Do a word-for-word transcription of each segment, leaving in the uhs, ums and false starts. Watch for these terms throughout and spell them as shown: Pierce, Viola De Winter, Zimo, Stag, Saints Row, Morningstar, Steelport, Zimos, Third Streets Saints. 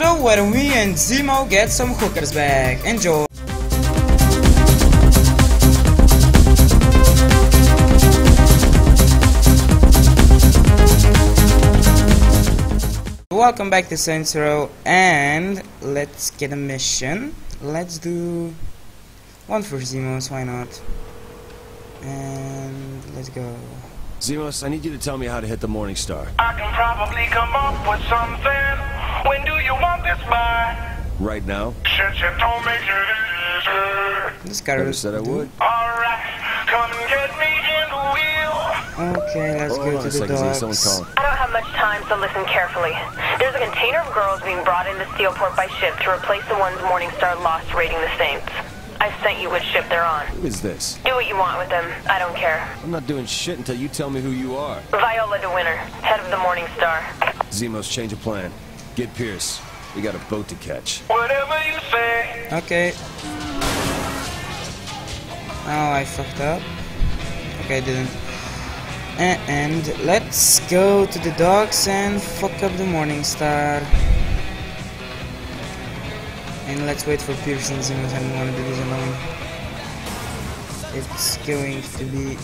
Row where we and Zimo get some hookers back. Enjoy! Welcome back to Saints Row, and let's get a mission. Let's do one for Zimos, why not? And let's go. Zimos, I need you to tell me how to hit the Morningstar. I can probably come up with something. When do you want this by? Right now. Shit, shit, don't make it easy. This guy never said I would. Alright, come get me in the wheel. Okay, let's oh, go to the docks. I don't have much time, so listen carefully. There's a container of girls being brought into Steelport by ship to replace the ones Morningstar lost raiding the Saints. I sent you which ship they're on. Who is this? Do what you want with them. I don't care. I'm not doing shit until you tell me who you are. Viola De Winter, head of the Morningstar. Zimos, change of plan. Get Pierce. We got a boat to catch. Whatever you say. Okay. Oh, I fucked up. Okay, I didn't. And let's go to the docks and fuck up the Morningstar. And let's wait for Pierce and Zimos. I don't want to do this alone. It's going to be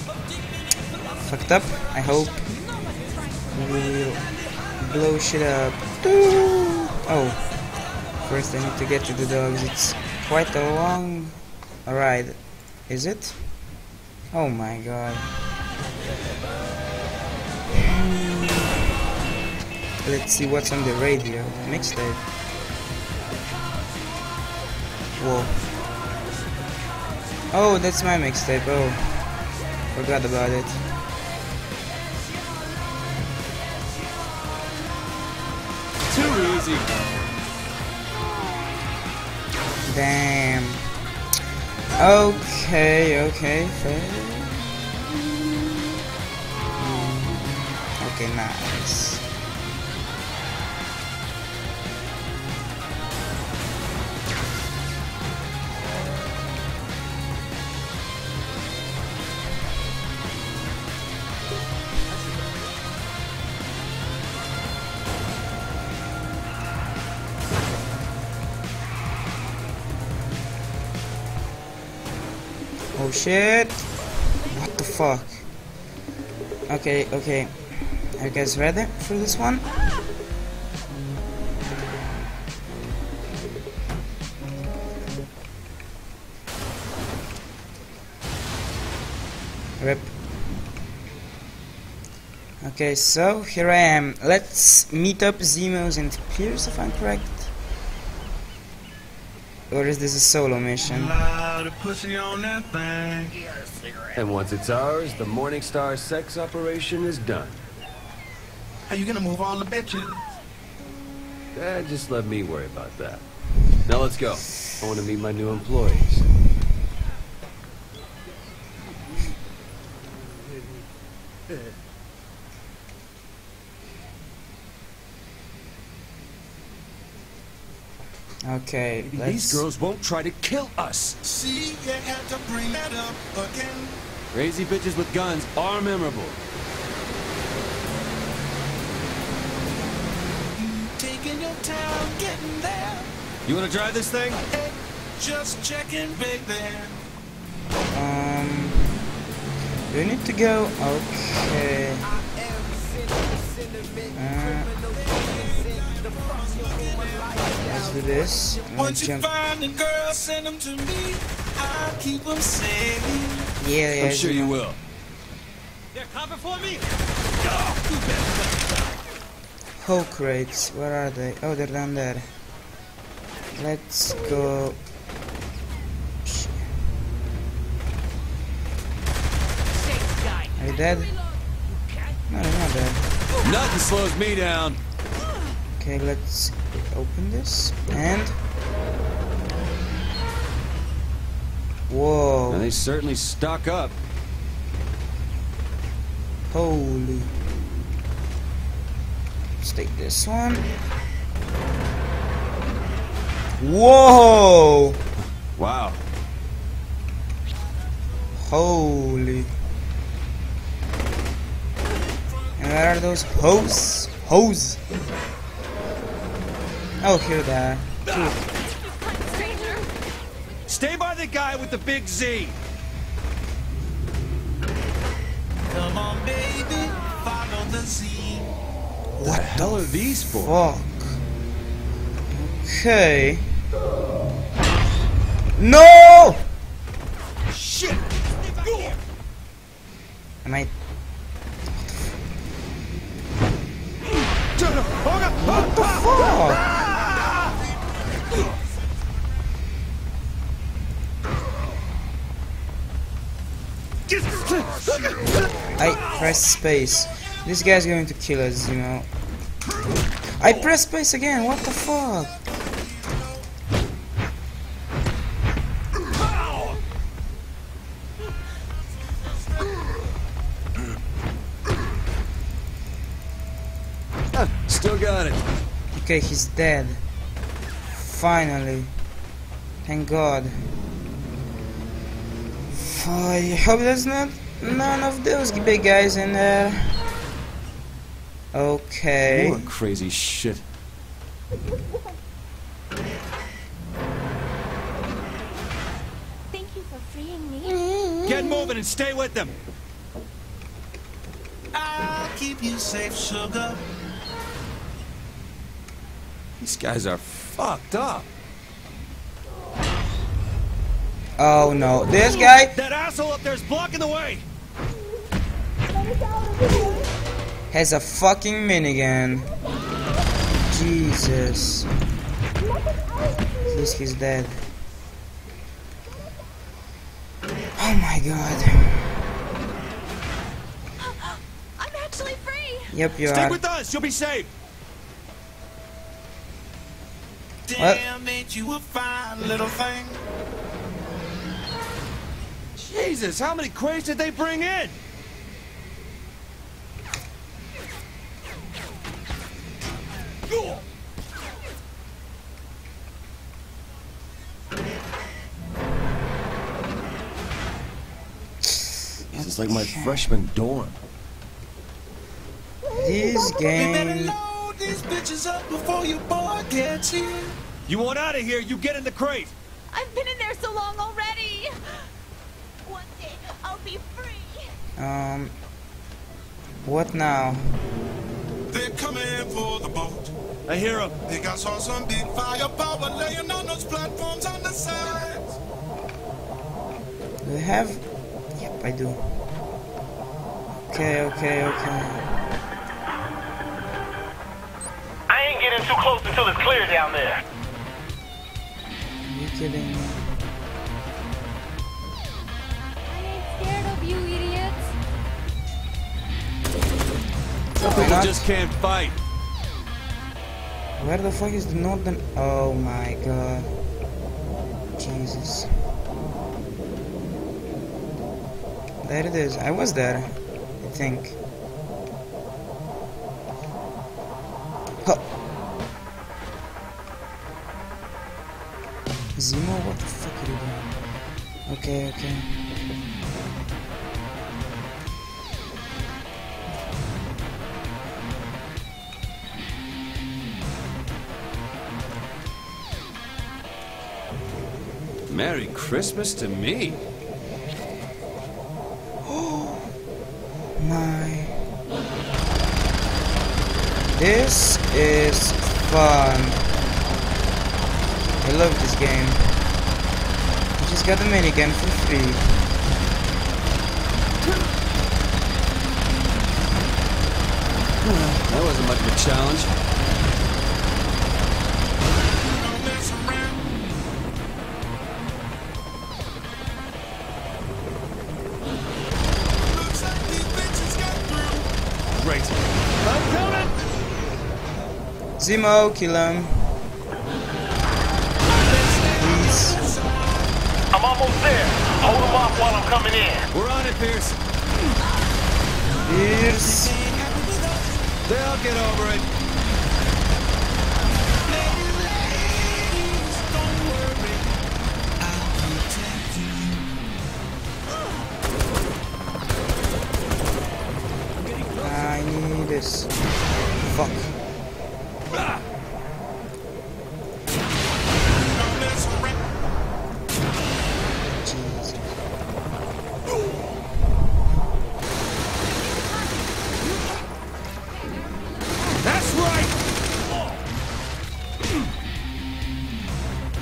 fucked up. I hope we'll blow shit up. Oh, first I need to get to the dogs. It's quite a long ride, is it? Oh my god. Let's see what's on the radio. Mixtape. Whoa. Oh, that's my mixtape. Oh, forgot about it. Too easy. Damn. Okay, okay, fair. Okay, nice. Oh shit! What the fuck? Okay, okay. Are you guys ready for this one? Rip. Okay, so here I am. Let's meet up Zimos and Pierce, if I'm correct. Or is this a solo mission? And once it's ours, the Morningstar sex operation is done. Are you gonna move all the bitches? Eh, just let me worry about that. Now let's go. I want to meet my new employees. Okay, let's... These girls won't try to kill us. See, you had to bring that up again. Crazy bitches with guns are memorable. You taking your time getting there. You want to drive this thing? Hey, just checking, big man. Um, we need to go. Okay. Uh, Let's do this. Once you find the girl, send them to me. I'll keep them safe. Yeah, yeah. I'm sure you will. They're coming for me. Hoe crates, where are they? Oh, they're down there. Let's go. Are you dead? No, I'm not dead. Nothing slows me down. Okay, let's open this and whoa. Now they certainly stock up. Holy. Let's take this one. Whoa. Wow. Holy. And where are those hose? Hose. Oh, here there. Stay by the guy with the big Z. Come on, baby, follow the Z. What the hell are these for? Fuck. Okay. No! Shit! Am I? What the fuck? I press space. This guy's going to kill us, you know. I press space again. What the fuck? Still got it. Okay, he's dead. Finally. Thank God. I hope there's not none of those big guys in there. Okay. More crazy shit. Thank you for freeing me. Get moving and stay with them. I'll keep you safe, sugar. These guys are fucked up. Oh no, this guy! That asshole up there's blocking the way! Has a fucking minigun. Jesus. At least he's dead. Oh my god. I'm actually free! Yep, you are. Stay with us, you'll be safe! What? Damn, ain't you a fine little thing? Jesus, how many crates did they bring in? This is like my freshman dorm. These games. You better load these bitches up before your boy gets here. You want out of here? You get in the crate. I've been in there so long already. One day I'll be free. Um, what now? They're coming for the boat. I hear them. They got some big firepower laying on those platforms on the sides. Do I have? Yep, I do. Okay, okay, okay. I ain't getting too close until it's clear down there. Are you kidding me? We just can't fight. Where the fuck is the northern? Oh my god. Jesus. There it is. I was there, I think. Huh. Zimo, what the fuck are you doing? Okay, okay. Merry Christmas to me. Oh my. This is fun. I love this game. I just got the minigun for free. That wasn't much of a challenge. Zimo, kill him. Please. I'm almost there. Hold him off while I'm coming in. We're on it, Pierce. Pierce. They'll get over it. I need this. Fuck.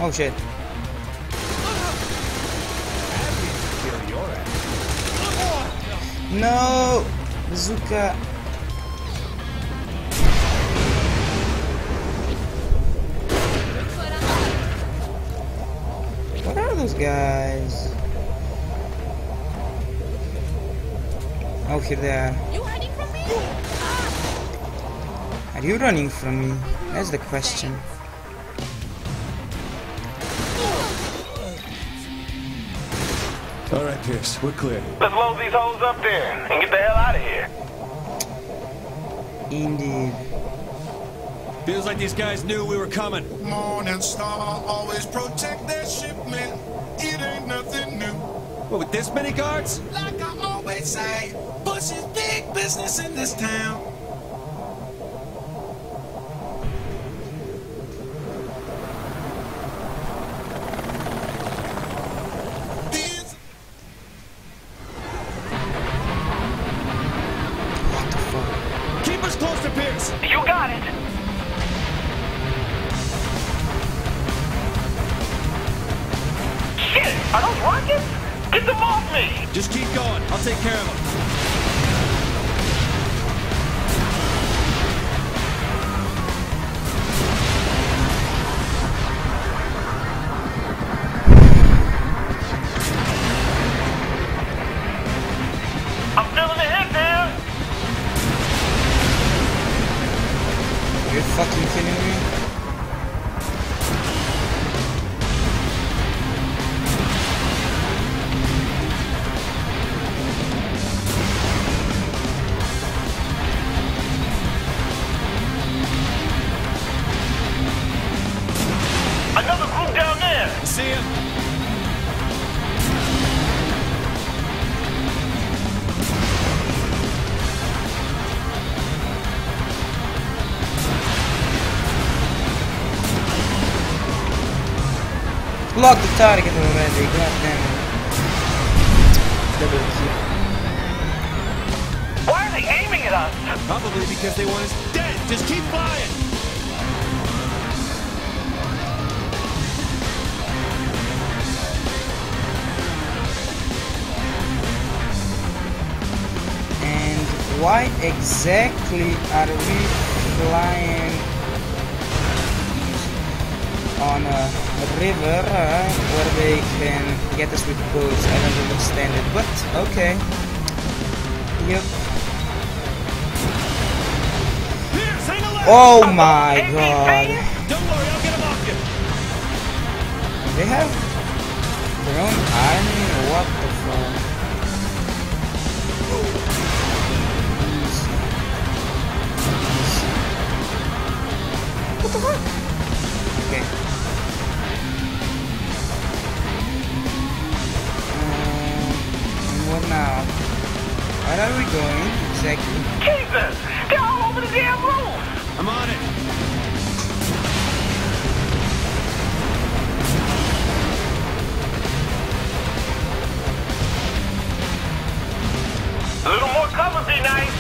Oh shit. No! Bazooka! What are those guys? Oh, here they are. You hiding from me? Are you running from me? That's the question. Alright, Pierce, we're clear. Let's load these holes up there and get the hell out of here. Indeed. Feels like these guys knew we were coming. Morningstar always protect their shipment. It ain't nothing new. What, with this many guards? Like I always say, Bush is big business in this town. Lock the target already, goddammit. Double kill. Why are they aiming at us? Probably because they want us dead. Just keep flying. And why exactly are we flying on a river uh, where they can get us with boats? I don't understand it, but okay. Yep. Oh my god. Don't worry, I'll get them off you. They have their own army? What the fuck? What the fuck? Okay. What now? Where are we going exactly? Jesus! They're all over the damn roof! I'm on it! A little more cover would be nice!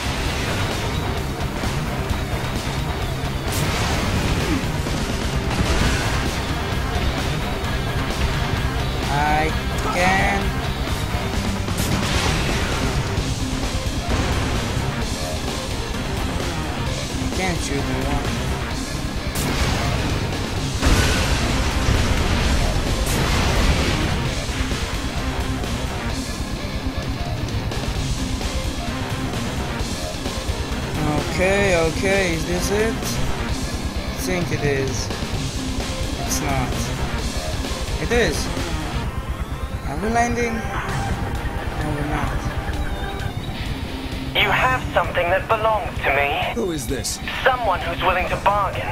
I can't. Can't shoot them one. Okay, okay, is this it? I think it is. It's not. It is. Are we landing? No, we're not. You have something that belongs to me. Who is this? Someone who's willing to bargain.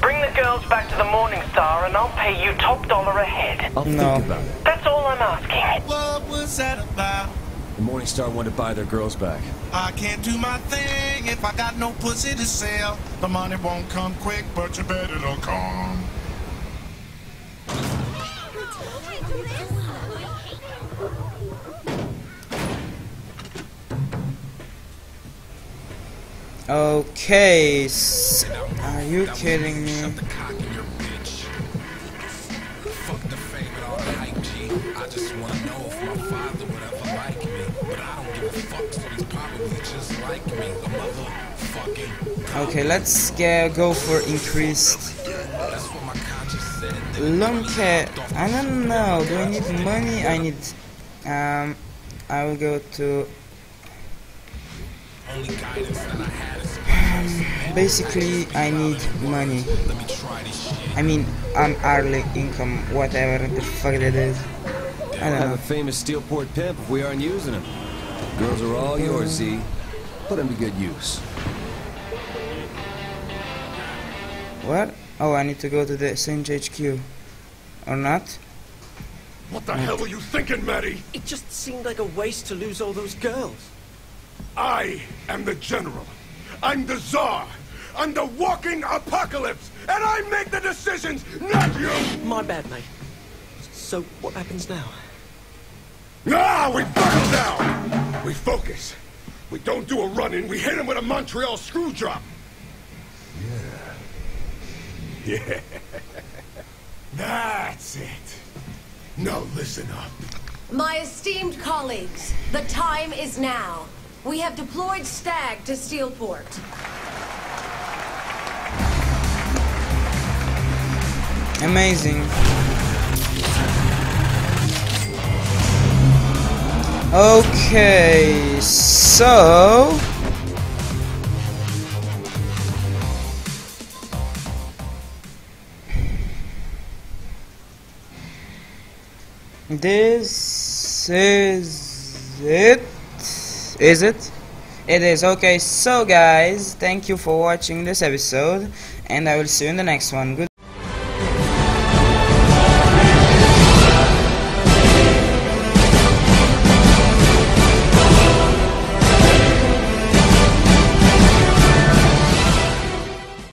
Bring the girls back to the Morningstar and I'll pay you top dollar a head. I'll no. think about it. That's all I'm asking. What was that about? The Morningstar wanted to buy their girls back. I can't do my thing if I got no pussy to sell. The money won't come quick, but you bet it'll come. Okay, are you kidding me? I just want to know if my father would ever like me, but I don't give a fuck, so he's probably just like me, a motherfucking. Okay, let's get, go for increased long care. I don't know, do I need money? I need, um, I will go to um, basically I need money. I mean, an hourly income, whatever the fuck that is. I don't have know. A famous Steelport pimp if we aren't using him. Girls are all yours, Z. Put him to good use. What? Oh, I need to go to the Saints H Q. Or not? What the hell were you thinking, Maddie? It just seemed like a waste to lose all those girls. I am the general. I'm the czar. I'm the walking apocalypse, and I make the decisions, not you! My bad, mate. So, what happens now? Ah, we buckle down! We focus. We don't do a run-in, we hit him with a Montreal screw drop. Yeah. Yeah. That's it. Now listen up. My esteemed colleagues, the time is now. We have deployed Stag to Steelport. Amazing. Okay, so this is it. Is it? It is. Okay, so guys, thank you for watching this episode, and I will see you in the next one. Good